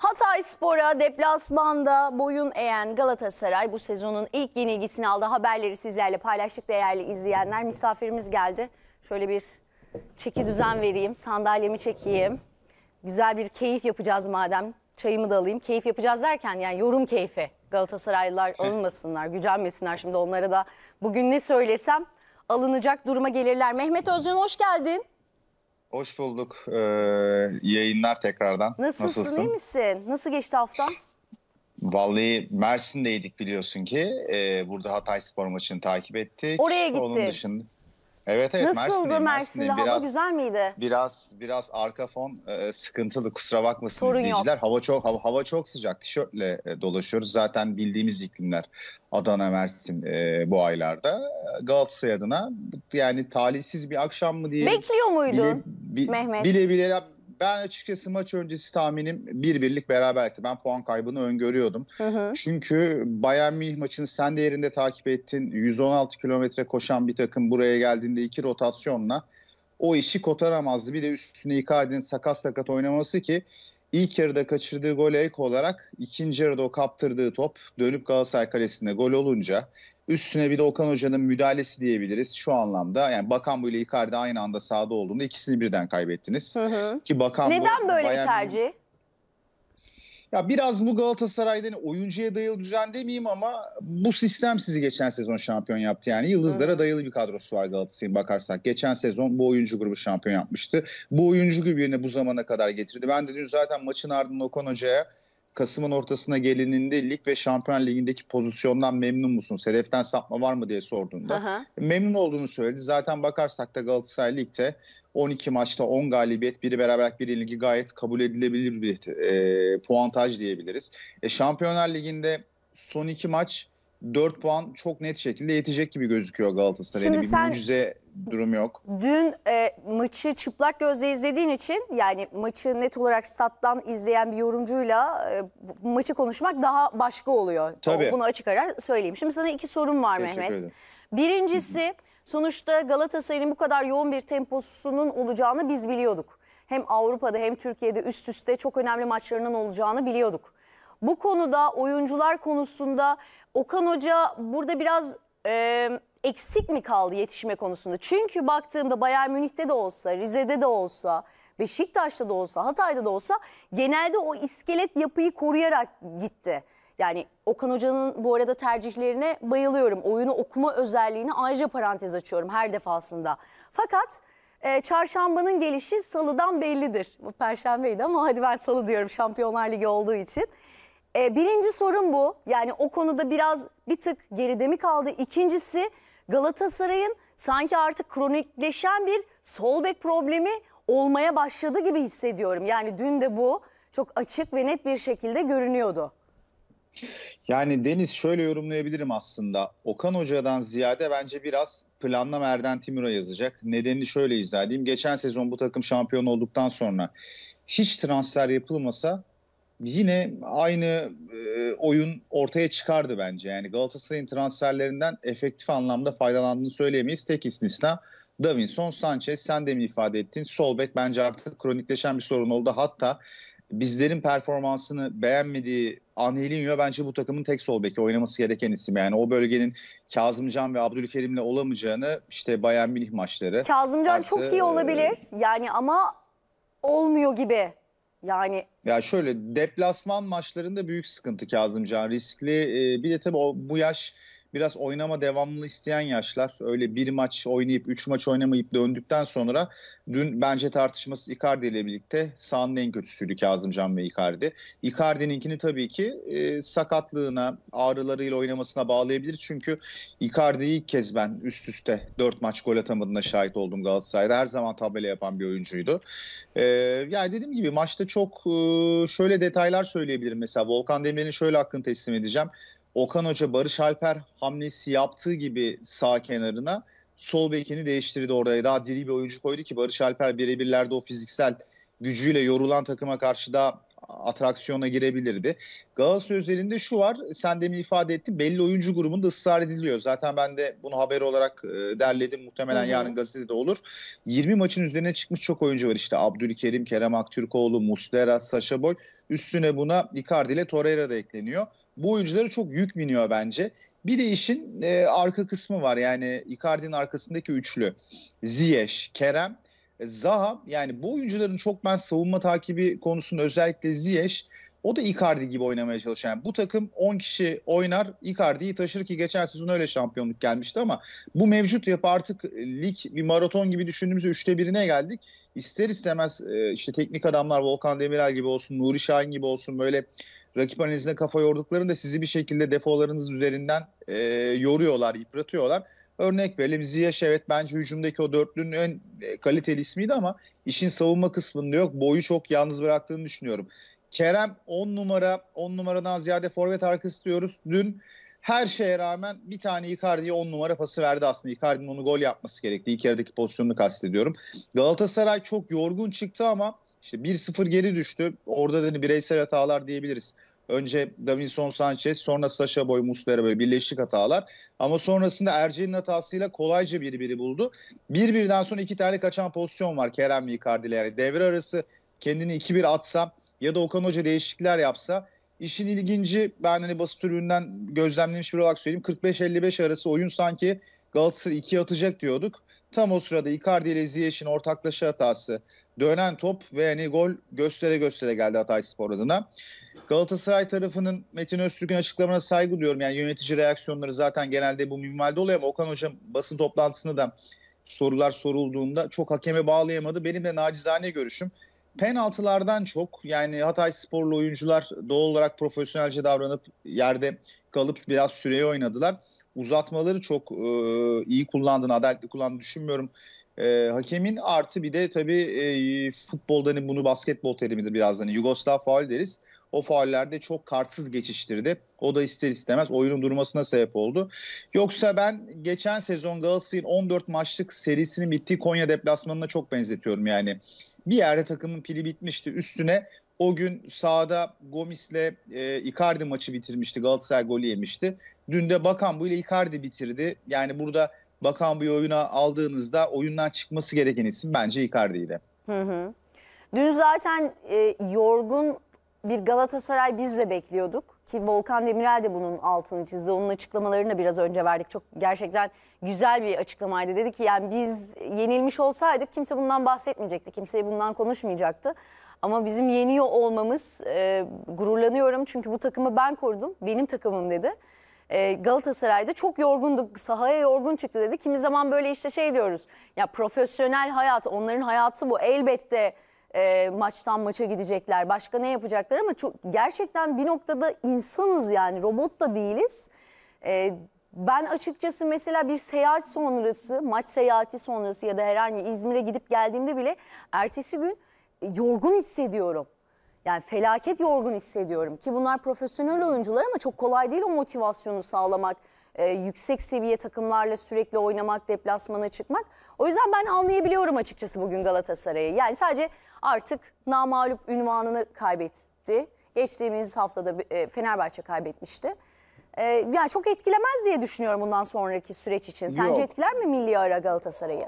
Hatayspor'a deplasmanda boyun eğen Galatasaray bu sezonun ilk yenilgisini aldı. Haberleri sizlerle paylaştık değerli izleyenler. Misafirimiz geldi. Şöyle bir çeki düzen vereyim. Sandalyemi çekeyim. Güzel bir keyif yapacağız madem. Çayımı da alayım. Keyif yapacağız derken yani yorum keyfi. Galatasaraylılar alınmasınlar, gücenmesinler. Şimdi onlara da bugün ne söylesem alınacak duruma gelirler. Mehmet Özcan hoş geldin. Hoş bulduk. Yayınlar tekrardan. Nasılsın? İyi misin? Nasıl geçti haftan? Vallahi Mersin'deydik biliyorsun ki. Burada Hatayspor maçını takip ettik. Oraya gittin. Onun dışında... Evet. Nasıldı Mersin'de? Hava güzel miydi? Biraz arka fon sıkıntılı. Kusura bakmasın izleyiciler. Hava çok sıcak. Tişörtle dolaşıyoruz. Zaten bildiğimiz iklimler Adana, Mersin bu aylarda. Galatasaray adına yani talihsiz bir akşam mı diye. Bekliyor muydun Mehmet? Bile ben açıkçası maç öncesi tahminim 1-1'lik beraberlikti. Ben puan kaybını öngörüyordum. Hı. Çünkü Bayern Münih maçını sen de yerinde takip ettin. 116 kilometre koşan bir takım buraya geldiğinde 2 rotasyonla o işi kotaramazdı. Bir de üstüne Icardi'nin sakat oynaması ki ilk yarıda kaçırdığı gole ek olarak ikinci yarıda o kaptırdığı top dönüp Galatasaray kalesinde gol olunca üstüne bir de Okan Hoca'nın müdahalesi diyebiliriz şu anlamda. Yani Bakambu ile Icardi aynı anda sahada olduğunda ikisini birden kaybettiniz. Hı. Ki Bakambu, neden böyle bir tercih? Ya biraz bu Galatasaray'dan oyuncuya dayalı düzen demeyeyim ama bu sistem sizi geçen sezon şampiyon yaptı. Yani yıldızlara dayalı bir kadrosu var Galatasaray'ın bakarsak. Geçen sezon bu oyuncu grubu şampiyon yapmıştı. Bu oyuncu grubunu bu zamana kadar getirdi. Ben de dün zaten maçın ardından Okan Hoca'ya Kasım'ın ortasına gelininde lig ve Şampiyon Ligi'ndeki pozisyondan memnun musunuz? Hedeften sapma var mı diye sorduğunda memnun olduğunu söyledi. Zaten bakarsak da Galatasaray Lig'de 12 maçta 10 galibiyet, biri beraberlik, biri yenilgi gayet kabul edilebilir bir puantaj diyebiliriz. Şampiyonlar Ligi'nde son 2 maç 4 puan çok net şekilde yetecek gibi gözüküyor Galatasaray'ın. Bir mucize durum yok. Dün maçı çıplak gözle izlediğin için yani maçı net olarak stat'tan izleyen bir yorumcuyla maçı konuşmak daha başka oluyor. Tabii. Bunu açık ara söyleyeyim. Şimdi sana 2 sorum var Mehmet. Birincisi sonuçta Galatasaray'ın bu kadar yoğun bir temposunun olacağını biz biliyorduk. Hem Avrupa'da hem Türkiye'de üst üste çok önemli maçlarının olacağını biliyorduk. Bu konuda oyuncular konusunda Okan Hoca burada biraz eksik mi kaldı yetişme konusunda? Çünkü baktığımda Bayern Münih'te de olsa, Rize'de de olsa, Beşiktaş'ta da olsa, Hatay'da da olsa genelde o iskelet yapıyı koruyarak gitti. Yani Okan Hoca'nın bu arada tercihlerine bayılıyorum. Oyunu okuma özelliğini ayrıca parantez açıyorum her defasında. Fakat çarşambanın gelişi salıdan bellidir. Bu perşembeydi ama hadi ben salı diyorum Şampiyonlar Ligi olduğu için. Birinci sorun bu. Yani o konuda bir tık geride mi kaldı? İkincisi Galatasaray'ın sanki artık kronikleşen bir sol bek problemi olmaya başladı gibi hissediyorum. Yani dün de bu çok açık ve net bir şekilde görünüyordu. Yani Deniz şöyle yorumlayabilirim aslında. Okan Hoca'dan ziyade bence biraz planlama Erden Timur'a yazacak. Nedenini şöyle izah edeyim. Geçen sezon bu takım şampiyon olduktan sonra hiç transfer yapılmasa yine aynı oyun ortaya çıkardı bence. Yani Galatasaray'ın transferlerinden efektif anlamda faydalandığını söyleyemeyiz. Tek istisna Davinson Sanchez, sen de mi ifade ettin? Sol bek bence artık kronikleşen bir sorun oldu. Hatta bizlerin performansını beğenmediği Angelinho bence bu takımın tek sol beki oynaması gereken isim. Yani o bölgenin Kazımcan ve Abdülkerim'le olamayacağını işte Bayern Münih maçları. Kazımcan artı, çok iyi olabilir yani ama olmuyor gibi. Yani ya şöyle deplasman maçlarında büyük sıkıntı Kazımcan, riskli. Bir de tabii bu yaş biraz oynama devamlı isteyen yaşlar. Öyle bir maç oynayıp 3 maç oynamayıp döndükten sonra dün bence tartışması Icardi ile birlikte sahanın en kötüsüydü Kazımcan ve Icardi. Icardi'ninkini tabii ki sakatlığına, ağrılarıyla oynamasına bağlayabilir. Çünkü Icardi'yi ilk kez ben üst üste 4 maç gol atamadığına şahit oldum Galatasaray'da. Her zaman tabela yapan bir oyuncuydu. Yani dediğim gibi maçta çok şöyle detaylar söyleyebilirim. Mesela Volkan Demirel'in şöyle hakkını teslim edeceğim. Okan Hoca Barış Alper hamlesi yaptığı gibi sağ kenarına sol bekini değiştirdi oraya. Daha diri bir oyuncu koydu ki Barış Alper birebirlerde o fiziksel gücüyle yorulan takıma karşı daha atraksiyona girebilirdi. Galatasaray özelinde şu var, sen demin ifade ettin, belli oyuncu grubunda ısrar ediliyor. Zaten ben de bunu haber olarak derledim. Muhtemelen yarın gazetede olur. 20 maçın üzerine çıkmış çok oyuncu var. İşte Abdülkerim, Kerem Aktürkoğlu, Muslera, Sacha Boey. Üstüne buna Icardi ile Torreira da ekleniyor. Bu oyunculara çok yük biniyor bence. Bir de işin arka kısmı var. Yani Icardi'nin arkasındaki üçlü. Ziyech, Kerem, Zaha. Yani bu oyuncuların çok ben savunma takibi konusunda, özellikle Ziyech, o da Icardi gibi oynamaya çalışıyor. Yani bu takım 10 kişi oynar, Icardi'yi taşır ki geçen sezon öyle şampiyonluk gelmişti ama bu mevcut yapı artık lig bir maraton gibi düşündüğümüzde 3'te 1'ine geldik. İster istemez işte teknik adamlar Volkan Demirel gibi olsun, Nuri Şahin gibi olsun, böyle rakip analizine kafa yorduklarında sizi bir şekilde defolarınız üzerinden yoruyorlar, yıpratıyorlar. Örnek verelim, Ziyech evet bence hücumdaki o dörtlünün en kaliteli ismiydi ama işin savunma kısmında yok. Boyu çok yalnız bıraktığını düşünüyorum. Kerem 10 numara, 10 numaradan ziyade forvet arkası diyoruz. Dün her şeye rağmen bir tane Icardi'ye 10 numara pası verdi aslında. Icardi'nin onu gol yapması gerekti. İlk yarıdaki pozisyonunu kastediyorum. Galatasaray çok yorgun çıktı ama işte 1-0 geri düştü. Orada da bireysel hatalar diyebiliriz. Önce Davinson Sanchez, sonra Sacha Boey, Muslera, böyle birleşik hatalar. Ama sonrasında Erjeğin'in hatasıyla kolayca birbiri buldu. 1-1'den sonra 2 tane kaçan pozisyon var Kerem ve Icardi'yle. Yani devre arası kendini 2-1 atsa ya da Okan Hoca değişiklikler yapsa, işin ilginci, ben hani basın tribünden gözlemlemiş bir olarak söyleyeyim, 45-55 arası oyun sanki Galatasaray 2'ye atacak diyorduk. Tam o sırada Icardi ile Ziyech'in ortaklaşa hatası, dönen top ve hani gol göstere göstere geldi Hatayspor adına. Galatasaray tarafının Metin Öztürk'ün açıklamasına saygı duyuyorum. Yani yönetici reaksiyonları zaten genelde bu minvalde oluyor ama Okan Hoca basın toplantısında da sorular sorulduğunda çok hakeme bağlayamadı. Benim de nacizane görüşüm, penaltılardan çok, yani Hataysporlu oyuncular doğal olarak profesyonelce davranıp yerde kalıp biraz süreyi oynadılar. Uzatmaları çok iyi kullandığını, adaletli kullandığını düşünmüyorum hakemin. Artı bir de tabii futbolda, hani bunu basketbol terimidir birazdan, hani Yugoslav faul deriz. O faullerde çok kartsız geçiştirdi. O da ister istemez oyunun durmasına sebep oldu. Yoksa ben geçen sezon Galatasaray'ın 14 maçlık serisinin bittiği Konya deplasmanına çok benzetiyorum yani. Bir yerde takımın pili bitmişti. Üstüne o gün sahada Gomis'le Icardi maçı bitirmişti. Galatasaray golü yemişti. Dün de Bakambu ile Icardi bitirdi. Yani burada Bakambu'yu oyuna aldığınızda oyundan çıkması gereken isim bence Icardi'ydi. Dün zaten yorgun bir Galatasaray biz de bekliyorduk ki Volkan Demirel de bunun altını çizdi. Onun açıklamalarını da biraz önce verdik. Çok gerçekten güzel bir açıklamaydı. Dedi ki yani biz yenilmiş olsaydık kimse bundan bahsetmeyecekti. Kimse bundan konuşmayacaktı. Ama bizim yeniyor olmamız, gururlanıyorum çünkü bu takımı ben korudum. Benim takımım dedi. Galatasaray'da çok yorgunduk, sahaya yorgun çıktı dedi. Kimi zaman böyle işte şey diyoruz. Ya profesyonel hayat, onların hayatı bu. Elbette maçtan maça gidecekler, başka ne yapacaklar ama çok, gerçekten bir noktada insanız yani, robot da değiliz. Ben açıkçası mesela bir seyahat sonrası, maç seyahati sonrası ya da herhangi İzmir'e gidip geldiğimde bile ertesi gün yorgun hissediyorum. Yani felaket yorgun hissediyorum ki bunlar profesyonel oyuncular ama çok kolay değil o motivasyonu sağlamak. Yüksek seviye takımlarla sürekli oynamak, deplasmana çıkmak. O yüzden ben anlayabiliyorum açıkçası bugün Galatasaray'ı. Yani sadece artık namağlup ünvanını kaybetti. Geçtiğimiz haftada Fenerbahçe kaybetmişti. Yani çok etkilemez diye düşünüyorum bundan sonraki süreç için. Sence etkiler mi milli ara Galatasaray'ı?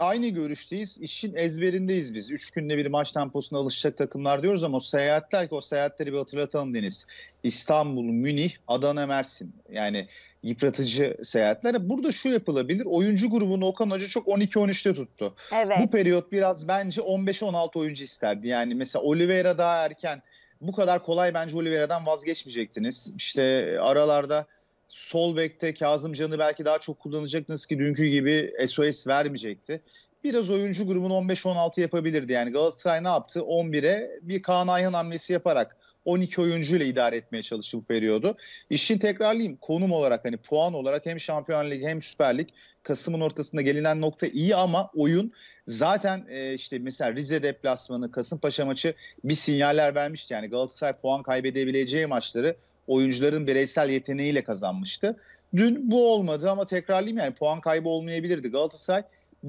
Aynı görüşteyiz. İşin ezberindeyiz biz. 3 günde bir maç temposuna alışacak takımlar diyoruz ama o seyahatler, ki o seyahatleri bir hatırlatalım Deniz. İstanbul, Münih, Adana, Mersin. Yani yıpratıcı seyahatler. Burada şu yapılabilir. Oyuncu grubunu Okan Hoca çok 12-13'te tuttu. Evet. Bu periyot biraz bence 15-16 oyuncu isterdi. Yani mesela Oliveira daha erken. Bu kadar kolay bence Oliveira'dan vazgeçmeyecektiniz. İşte aralarda sol bekte Kazım Can'ı belki daha çok kullanacaktınız ki dünkü gibi SOS vermeyecekti. Biraz oyuncu grubunu 15-16 yapabilirdi. Yani Galatasaray ne yaptı? 11'e bir Kaan Ayhan hamlesi yaparak 12 oyuncuyla idare etmeye çalıştı bu periyodu. İşin tekrarlayayım, konum olarak, hani puan olarak hem Şampiyon Ligi hem Süper Lig, Kasım'ın ortasında gelinen nokta iyi ama oyun zaten işte mesela Rize deplasmanı, Kasımpaşa maçı bir sinyaller vermişti. Yani Galatasaray puan kaybedebileceği maçları oyuncuların bireysel yeteneğiyle kazanmıştı. Dün bu olmadı ama tekrarlayayım, yani puan kaybı olmayabilirdi. Galatasaray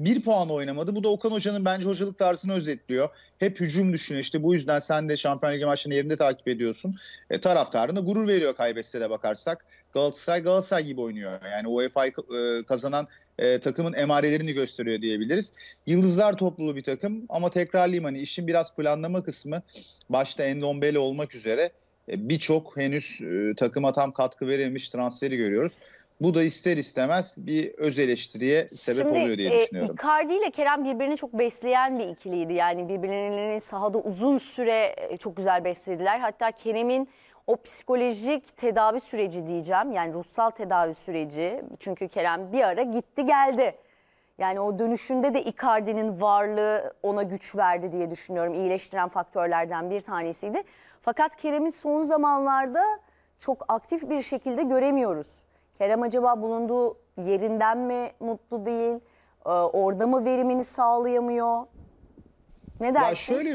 bir puan oynamadı. Bu da Okan Hoca'nın bence hocalık tarzını özetliyor. Hep hücum düşünüyor. İşte bu yüzden sen de Şampiyon Ligi maçlarını yerinde takip ediyorsun. Taraftarına gurur veriyor kaybetse de bakarsak. Galatasaray gibi oynuyor. Yani UEFA'yı kazanan takımın emarelerini gösteriyor diyebiliriz. Yıldızlar topluluğu bir takım ama tekrarlayayım, hani işin biraz planlama kısmı, başta Endombele olmak üzere birçok henüz takıma tam katkı verilmiş transferi görüyoruz. Bu da ister istemez bir öz eleştiriye sebep oluyor diye düşünüyorum. Icardi ile Kerem birbirini çok besleyen bir ikiliydi. Yani birbirlerini sahada uzun süre çok güzel beslediler. Hatta Kerem'in o psikolojik tedavi süreci diyeceğim, yani ruhsal tedavi süreci, çünkü Kerem bir ara gitti geldi. Yani o dönüşünde de Icardi'nin varlığı ona güç verdi diye düşünüyorum. İyileştiren faktörlerden bir tanesiydi. Fakat Kerem'i son zamanlarda çok aktif bir şekilde göremiyoruz. Kerem acaba bulunduğu yerinden mi mutlu değil, orada mı verimini sağlayamıyor? Ne dersin? Ya şöyle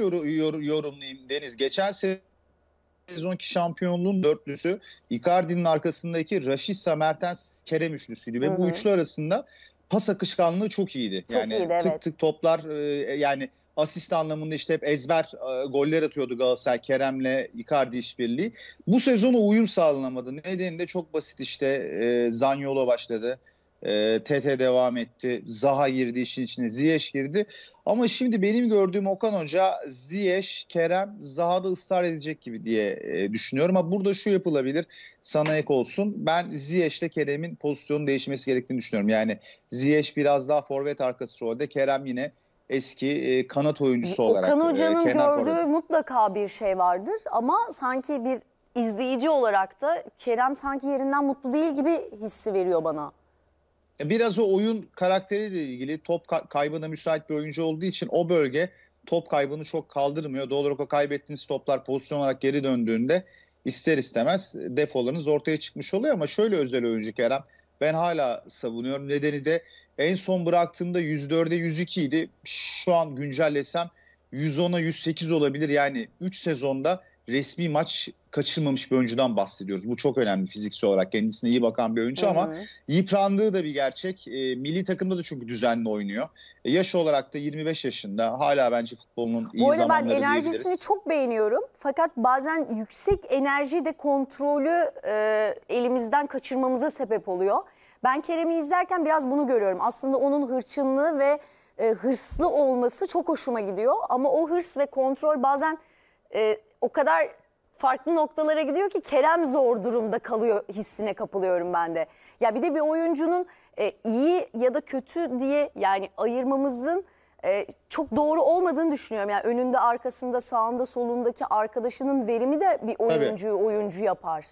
yorumlayayım Deniz, geçen sezonki şampiyonluğun dörtlüsü Icardi'nin arkasındaki Raşissa Mertens Kerem üçlüsüydü ve bu üçlü arasında pas akışkanlığı çok iyiydi. Çok yani iyiydi, evet. Tık tık toplar, yani asist anlamında işte hep ezber goller atıyordu Galatasaray Kerem'le Icardi işbirliği. Bu sezona uyum sağlanamadı. Nedeni de çok basit, işte Zanyolo başladı. TT devam etti. Zaha girdi işin içine. Ziyech girdi. Ama şimdi benim gördüğüm Okan Hoca Ziyech, Kerem, Zaha'da ısrar edecek gibi diye düşünüyorum. Ama burada şu yapılabilir, sana ek olsun. Ben Ziyech'le Kerem'in pozisyonun değişmesi gerektiğini düşünüyorum. Yani Ziyech biraz daha forvet arkası rolde. Kerem yine eski kanat oyuncusu olarak. Okan Hoca'nın gördüğü mutlaka bir şey vardır. Ama sanki bir izleyici olarak da Kerem sanki yerinden mutlu değil gibi hissi veriyor bana. Biraz o oyun karakteriyle ilgili, top kaybına müsait bir oyuncu olduğu için o bölge top kaybını çok kaldırmıyor. Doğal olarak o kaybettiğiniz toplar pozisyon olarak geri döndüğünde ister istemez defolarınız ortaya çıkmış oluyor. Ama şöyle özel oyuncu Kerem, ben hala savunuyorum. Nedeni de en son bıraktığımda 104'e 102 idi. Şu an güncellesem 110'a 108 olabilir. Yani 3 sezonda resmi maç kaçırmamış bir oyuncudan bahsediyoruz. Bu çok önemli, fiziksel olarak kendisine iyi bakan bir oyuncu ama yıprandığı da bir gerçek. Milli takımda da çünkü düzenli oynuyor. Yaş olarak da 25 yaşında. Hala bence futbolunun iyi zamanları diyebiliriz. Bu arada ben enerjisini çok beğeniyorum. Fakat bazen yüksek enerji de kontrolü elimizden kaçırmamıza sebep oluyor. Ben Kerem'i izlerken biraz bunu görüyorum. Aslında onun hırçınlığı ve hırslı olması çok hoşuma gidiyor. Ama o hırs ve kontrol bazen o kadar farklı noktalara gidiyor ki Kerem zor durumda kalıyor hissine kapılıyorum ben de. Ya bir de bir oyuncunun iyi ya da kötü diye yani ayırmamızın çok doğru olmadığını düşünüyorum. Yani önünde, arkasında, sağında, solundaki arkadaşının verimi de bir oyuncuyu oyuncu yapar.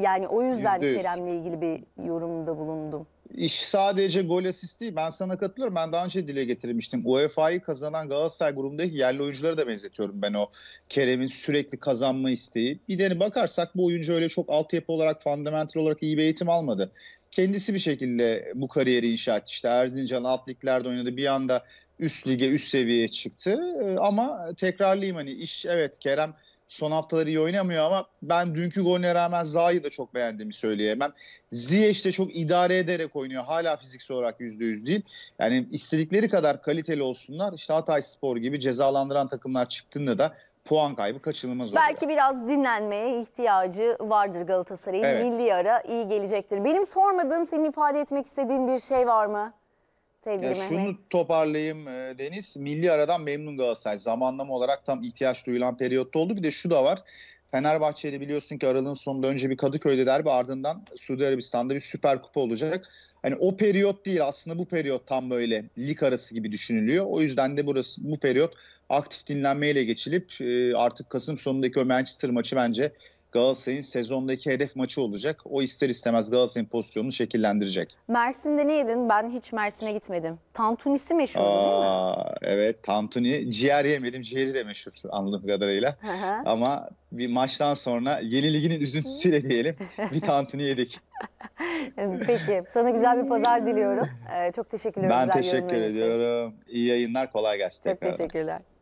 Yani o yüzden Kerem'le ilgili bir yorumda bulundum. İş sadece gol asist değil. Ben sana katılıyorum. Ben daha önce dile getirmiştim. UEFA'yı kazanan Galatasaray grubundaki yerli oyuncuları da benzetiyorum ben o Kerem'in sürekli kazanma isteği. Bir de bakarsak bu oyuncu öyle çok altyapı olarak, fundamental olarak iyi bir eğitim almadı. Kendisi bir şekilde bu kariyeri inşa etti. İşte Erzincan alt liglerde oynadı. Bir anda üst lige, üst seviyeye çıktı. Ama tekrarlayayım, hani iş, evet Kerem son haftaları iyi oynamıyor ama ben dünkü golüne rağmen Zaha'yı da çok beğendiğimi söyleyemem. Ziyech de çok idare ederek oynuyor. Hala fiziksel olarak %100 değil. Yani istedikleri kadar kaliteli olsunlar. İşte Hatayspor gibi cezalandıran takımlar çıktığında da puan kaybı kaçınılmaz oluyor. Belki biraz dinlenmeye ihtiyacı vardır Galatasaray'ın. Evet. Milli ara iyi gelecektir. Benim sormadığım, senin ifade etmek istediğin bir şey var mı? Ya şunu toparlayayım Deniz. Milli aradan memnun Galatasaray. Zamanlama olarak tam ihtiyaç duyulan periyotta oldu. Bir de şu da var. Fenerbahçe'yle biliyorsun ki aralığın sonunda önce bir Kadıköy'de derbi, ardından Suudi Arabistan'da bir Süper Kupa olacak. Hani o periyot değil aslında, bu periyot tam böyle lig arası gibi düşünülüyor. O yüzden de burası, bu periyot aktif dinlenmeyle geçilip artık Kasım sonundaki o Manchester maçı bence Galatasaray'ın sezondaki hedef maçı olacak. O ister istemez Galatasaray'ın pozisyonunu şekillendirecek. Mersin'de ne yedin? Ben hiç Mersin'e gitmedim. Tantunisi meşhurdu değil mi? Evet, tantuni. Ciğer yemedim. Ciğeri de meşhur anladığım kadarıyla. Ama bir maçtan sonra yeni liginin üzüntüsüyle diyelim bir tantuni yedik. Peki. Sana güzel bir pazar diliyorum. Çok teşekkür ederim. Ben teşekkür ediyorum. İyi yayınlar. Kolay gelsin. Çok teşekkürler.